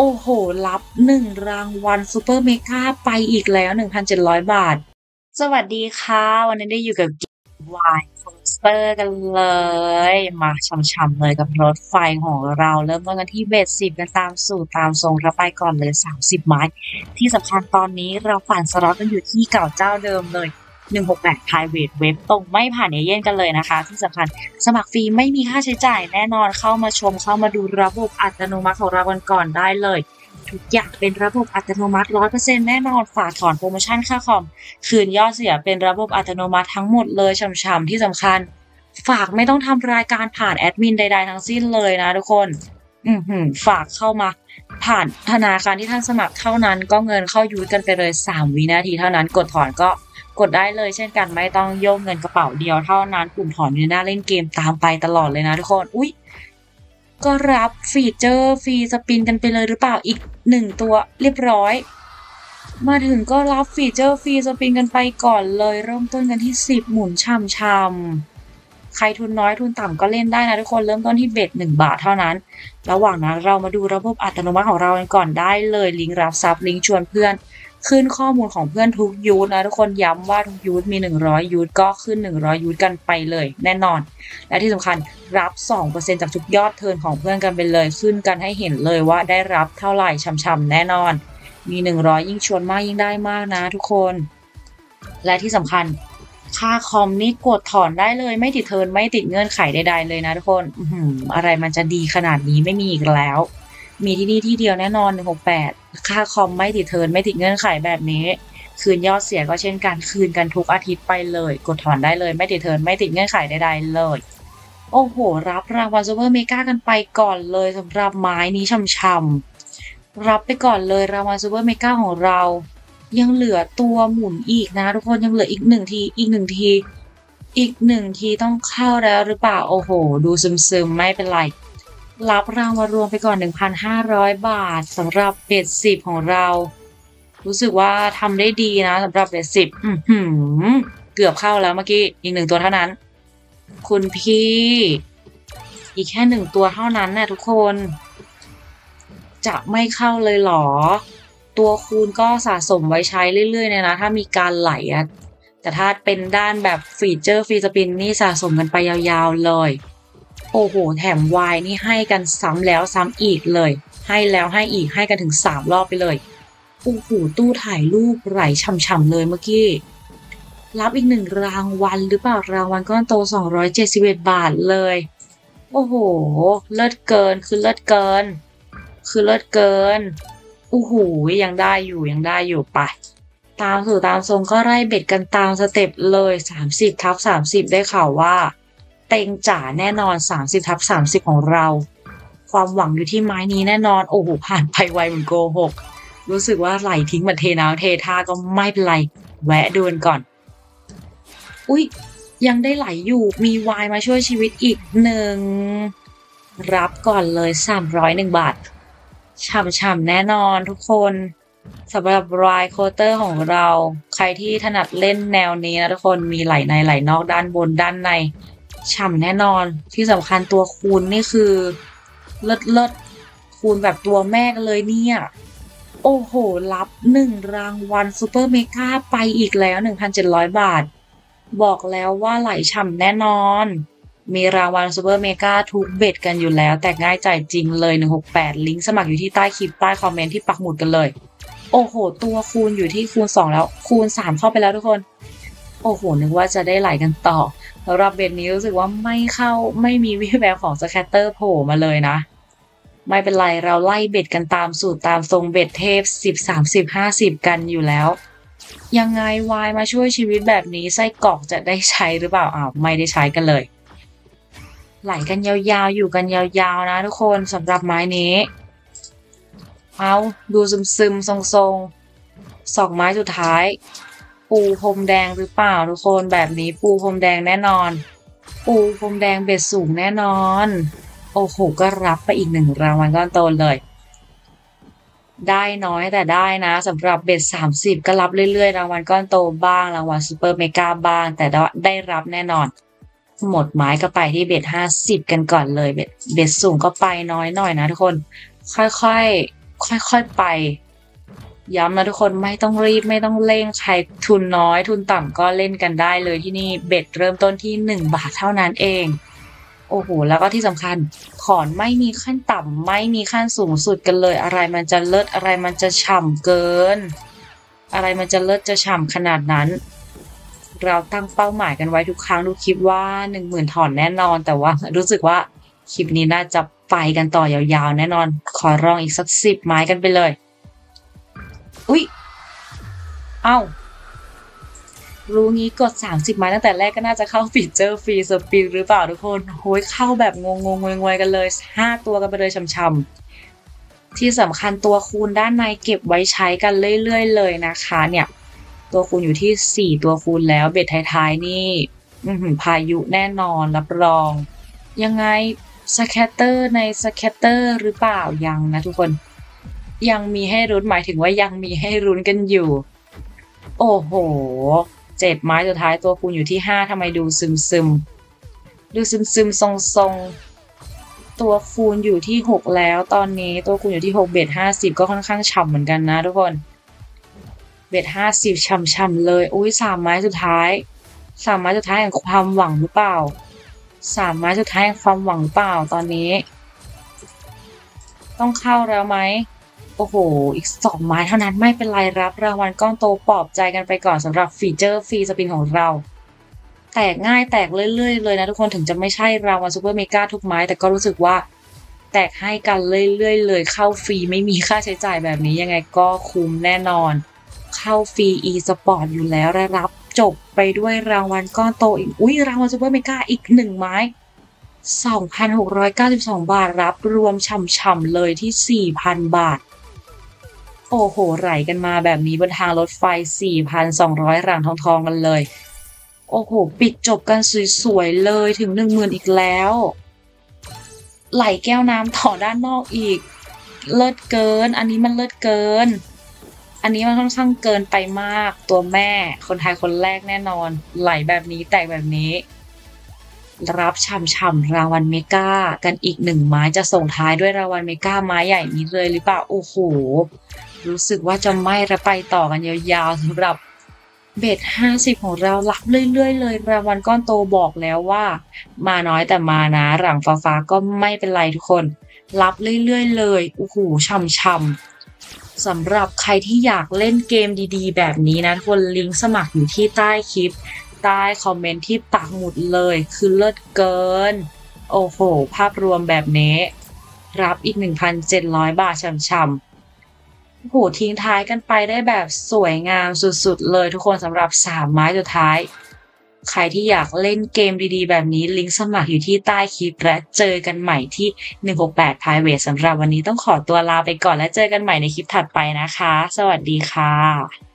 โอ้โหรับ1รางวัลซูเปอร์เมกาไปอีกแล้ว 1,700 บาทสวัสดีค่ะวันนี้ได้อยู่กับกิฟต์วายโคสเตอร์กันเลยมาช่ำๆเลยกับรถไฟของเราเริ่มต้นกันที่เบส10กันตามสูตรตามทรงเราไปก่อนเลย30ไม้ที่สำคัญตอนนี้เราปั่นสล็อตกันอยู่ที่เก่าเจ้าเดิมเลย168 private web ตรงไม่ผ่านเอเย่นกันเลยนะคะที่สำคัญสมัครฟรีไม่มีค่าใช้จ่ายแน่นอนเข้ามาชมเข้ามาดูระบบอัตโนมัติของเราก่อนได้เลยทุกอย่างเป็นระบบอัตโนมัติ 100% แน่นอนฝากถอนโปรโมชั่นค่าคอมคืนยอดเสียเป็นระบบอัตโนมัติทั้งหมดเลยช่ำๆที่สำคัญฝากไม่ต้องทำรายการผ่านแอดมินใดๆทั้งสิ้นเลยนะทุกคนฝากเข้ามาผ่านธนาคารที่ท่านสมัครเท่านั้นก็เงินเข้ายูดกันไปเลย3วินาทีเท่านั้นกดถอนก็กดได้เลยเช่นกันไม่ต้องโยกเงินกระเป๋าเดียวเท่านั้นปุ่มถอนอยู่หน้าเล่นเกมตามไปตลอดเลยนะทุกคนอุ๊ยก็รับฟีเจอร์ฟรีสปินกันไปเลยหรือเปล่าอีก1ตัวเรียบร้อยมาถึงก็รับฟีเจอร์ฟรีสปินกันไปก่อนเลยเริ่มต้นกันที่10หมุนช่ำๆใครทุนน้อยทุนต่ำก็เล่นได้นะทุกคนเริ่มต้นที่เบ็ด1บาทเท่านั้นระหว่างนั้นเรามาดูระบบอัตโนมัติของเรากันก่อนได้เลยลิงก์รับซับลิงก์ชวนเพื่อนขึ้นข้อมูลของเพื่อนทุกยูทนะทุกคนย้ำว่าทุกยูทมี100ยูทก็ขึ้น100ยูทกันไปเลยแน่นอนและที่สำคัญรับ 2% จากทุกยอดเทิร์นของเพื่อนกันไปเลยขึ้นกันให้เห็นเลยว่าได้รับเท่าไหร่ช่ำๆแน่นอนมี100ยิ่งชวนมากยิ่งได้มากนะทุกคนและที่สำคัญค่าคอมนี่กดถอนได้เลยไม่ติดเทิร์นไม่ติดเงื่อนไขใดๆเลยนะทุกคนอะไรมันจะดีขนาดนี้ไม่มีอีกแล้วมีที่นี่ที่เดียวแน่นอน168ค่าคอมไม่ติดเทิร์นไม่ติดเงื่อนไขแบบนี้คืนยอดเสียก็เช่นกันคืนกันทุกอาทิตย์ไปเลยกดถอนได้เลยไม่ติดเทิร์นไม่ติดเงื่อนไขใดๆเลยโอ้โหรับรางวัลซูเปอร์เมกากันไปก่อนเลยสำหรับไม้นี้ช่ำๆรับไปก่อนเลยรางวัลซูเปอร์เมกาของเรายังเหลือตัวหมุนอีกนะทุกคนยังเหลืออีก1ทีอีก1ทีอีก1ทีต้องเข้าแล้วหรือเปล่าโอ้โหดูซึมๆไม่เป็นไรรับรางวัลรวมไปก่อน 1,500 บาทสำหรับเบส10ของเรารู้สึกว่าทำได้ดีนะสำหรับเบส10เกือบเข้าแล้วเมื่อกี้อีก1ตัวเท่านั้นคุณพี่อีกแค่1ตัวเท่านั้นนะทุกคนจะไม่เข้าเลยหรอตัวคูณก็สะสมไว้ใช้เรื่อยๆเนี่ยนะถ้ามีการไหลอะแต่ถ้าเป็นด้านแบบฟีเจอร์ฟรีสปินนี่สะสมกันไปยาวๆเลยโอ้โหแถมวายนี่ให้กันซ้ำแล้วซ้ำอีกเลยให้แล้วให้อีกให้กันถึง3รอบไปเลยโอ้โหตู้ถ่ายรูปไหลช่ำๆเลยเมื่อกี้รับอีก1รางวัลหรือเปล่ารางวัลก้อนโต271บาทเลยโอ้โหเลิศเกินคือเลิศเกินคือเลิศเกินโอ้โหยังได้อยู่ยังได้อยู่ไปตามสู่ตามทรงก็ไล่เบ็ดกันตามสเต็ปเลย30/30ได้ข่าวว่าเต็งจ่าแน่นอน30/30ของเราความหวังอยู่ที่ไม้นี้แน่นอนโอ้โหผ่านไปไวเหมือนโกหกรู้สึกว่าไหลทิ้งมันเทน้ำเทท่าก็ไม่เป็นไรแวะดูก่อนอุ๊ยยังได้ไหลอยู่มีวายมาช่วยชีวิตอีก1รับก่อนเลย301บาทช่ำๆแน่นอนทุกคนสำหรับรายโคเตอร์ของเราใครที่ถนัดเล่นแนวนี้นะทุกคนมีไหลในไหลนอกด้านบนด้านในช่ำแน่นอนที่สำคัญตัวคูณนี่คือเลิศๆคูณแบบตัวแม่กันเลยเนี่ยโอ้โหรับ1รางวัลซูเปอร์เมกาไปอีกแล้ว 1,700 บาทบอกแล้วว่าไหลช่ำแน่นอนมีรางวัลซูเปอร์เมกาทุกเบ็ดกันอยู่แล้วแต่ง่ายจ่ายจริงเลย168ลิงก์สมัครอยู่ที่ใต้คลิปใต้คอมเมนต์ที่ปักหมุดกันเลยโอ้โหตัวคูณอยู่ที่คูณ2แล้วคูณ3เข้าไปแล้วทุกคนโอ้โหนึกว่าจะได้ไหลกันต่อสำหรับเบ็ดนี้รู้สึกว่าไม่เข้าไม่มีวี่แววของสแคตเตอร์โผล่มาเลยนะไม่เป็นไรเราไล่เบ็ดกันตามสูตรตามทรงเบ็ดเทพ10/30/50กันอยู่แล้วยังไงวายมาช่วยชีวิตแบบนี้ไส้กรอกจะได้ใช้หรือเปล่าอ้าวไม่ได้ใช้กันเลยไหลกันยาวๆอยู่กันยาวๆนะทุกคนสำหรับไม้นี้เอาดูซึมๆทรงๆสองไม้สุดท้ายปูพรมแดงหรือเปล่าทุกคนแบบนี้ปูพรมแดงแน่นอนปูพรมแดงเบ็ดสูงแน่นอนโอ้โหก็รับไปอีก1รางวัลก้อนโตเลยได้น้อยแต่ได้นะสำหรับเบ็ด30ก็รับเรื่อยๆรางวัลก้อนโตบ้างรางวัลซูเปอร์เมกาบ้างแต่ได้รับแน่นอนหมดไม้ก็ไปที่เบ็ด50กันก่อนเลยเบ็ดสูงก็ไปน้อยหน่อยนะทุกคนค่อย ค่อยๆไปย้ำนะทุกคนไม่ต้องรีบไม่ต้องเร่งใครทุนน้อยทุนต่ำก็เล่นกันได้เลยที่นี่เบ็ดเริ่มต้นที่1บาทเท่านั้นเองโอ้โหแล้วก็ที่สำคัญขอนไม่มีขั้นต่ำไม่มีขั้นสูงสุดกันเลยอะไรมันจะเลิศอะไรมันจะฉ่ำเกินอะไรมันจะเลิศจะฉ่ำขนาดนั้นเราตั้งเป้าหมายกันไว้ทุกครั้งทุกคลิปว่า 10,000 ถอนแน่นอนแต่ว่ารู้สึกว่าคลิปนี้น่าจะไปกันต่อยาวๆแน่นอนขอร้องอีกสัก10ไม้กันไปเลยอุ๊ยเอารู้งี้กด30ไม้ตั้งแต่แรกก็น่าจะเข้าฟีเจอร์ฟรีสปินหรือเปล่าทุกคนโห้ยเข้าแบบงงๆงวยๆกันเลย5ตัวกันไปเลยช้ำๆที่สำคัญตัวคูณด้านในเก็บไว้ใช้กันเรื่อยๆเลยนะคะเนี่ยตัวคูณอยู่ที่4ตัวคูณแล้วเบ็ดท้ายๆนี่พายุแน่นอนรับรองยังไงสแคตเตอร์ในสแคตเตอร์หรือเปล่ายังนะทุกคนยังมีให้รุ้นหมายถึงว่ายังมีให้รุ้นกันอยู่โอ้โห7ไม้สุดท้ายตัวคูณอยู่ที่5ทำไมดูซึมทรงๆตัวคูณอยู่ที่6แล้วตอนนี้ตัวคูณอยู่ที่6เบ็ด50ก็ค่อนข้างฉ่ำเหมือนกันนะทุกคนเบ็ด50ช่ำๆเลยอุ้ย3ไม้สุดท้าย3ไม้สุดท้ายแห่งความหวังหรือเปล่า3ไม้สุดท้ายแห่งความหวังหรือเปล่าตอนนี้ต้องเข้าแล้วไหมโอ้โหอีก2ไม้เท่านั้นไม่เป็นไรรับรางวัลก้อนโตปลอบใจกันไปก่อนสำหรับฟีเจอร์ฟรีสปินของเราแตกง่ายแตกเรื่อยๆเลยนะทุกคนถึงจะไม่ใช่รางวัลซูเปอร์เมกาทุกไม้แต่ก็รู้สึกว่าแตกให้กันเรื่อยๆเลยเข้าฟรีไม่มีค่าใช้จ่ายแบบนี้ยังไงก็คุ้มแน่นอนเข้าฟรี e-sport อยู่แล้วและรับจบไปด้วยรางวัลก้อนโตอีกอุ้ยรางวัลซูเปอร์เมกาอีก1ไม้ 2,692 บาทรับรวมช่ำๆเลยที่ 4,000 บาทโอ้โหไหลกันมาแบบนี้บนทางรถไฟ 4,200 รางทองๆกันเลยโอ้โหปิดจบกันสวยๆเลยถึง 10,000 อีกแล้วไหลแก้วน้ำต่อด้านนอกอีกเลิศเกินอันนี้มันเลิศเกินอันนี้มันค่อนข้างเกินไปมากตัวแม่คนไทยคนแรกแน่นอนไหลแบบนี้แตกแบบนี้รับช่ำๆรางวัลเมกากันอีก1ไม้จะส่งท้ายด้วยรางวัลเมกาไม้ใหญ่นี้เลยหรือเปล่าโอ้โหรู้สึกว่าจะไม่ระไปต่อกันยาวๆสำหรับเบ็ด50ของเรารับเรื่อยๆเลยรางวัลก้อนโตบอกแล้วว่ามาน้อยแต่มานะหลังฟ้าก็ไม่เป็นไรทุกคนรับเรื่อยๆเลยโอ้โหช่ำๆสำหรับใครที่อยากเล่นเกมดีๆแบบนี้นะทุกคนลิงก์สมัครอยู่ที่ใต้คลิปใต้คอมเมนต์ที่ปักหมุดเลยคือเลิศเกินโอ้โหภาพรวมแบบนี้รับอีก 1,700 บาทช่ำๆโอ้โหทิ้งท้ายกันไปได้แบบสวยงามสุดๆเลยทุกคนสำหรับ3ไม้สุดท้ายใครที่อยากเล่นเกมดีๆแบบนี้ลิงก์สมัครอยู่ที่ใต้คลิปและเจอกันใหม่ที่168 Private สำหรับวันนี้ต้องขอตัวลาไปก่อนและเจอกันใหม่ในคลิปถัดไปนะคะสวัสดีค่ะ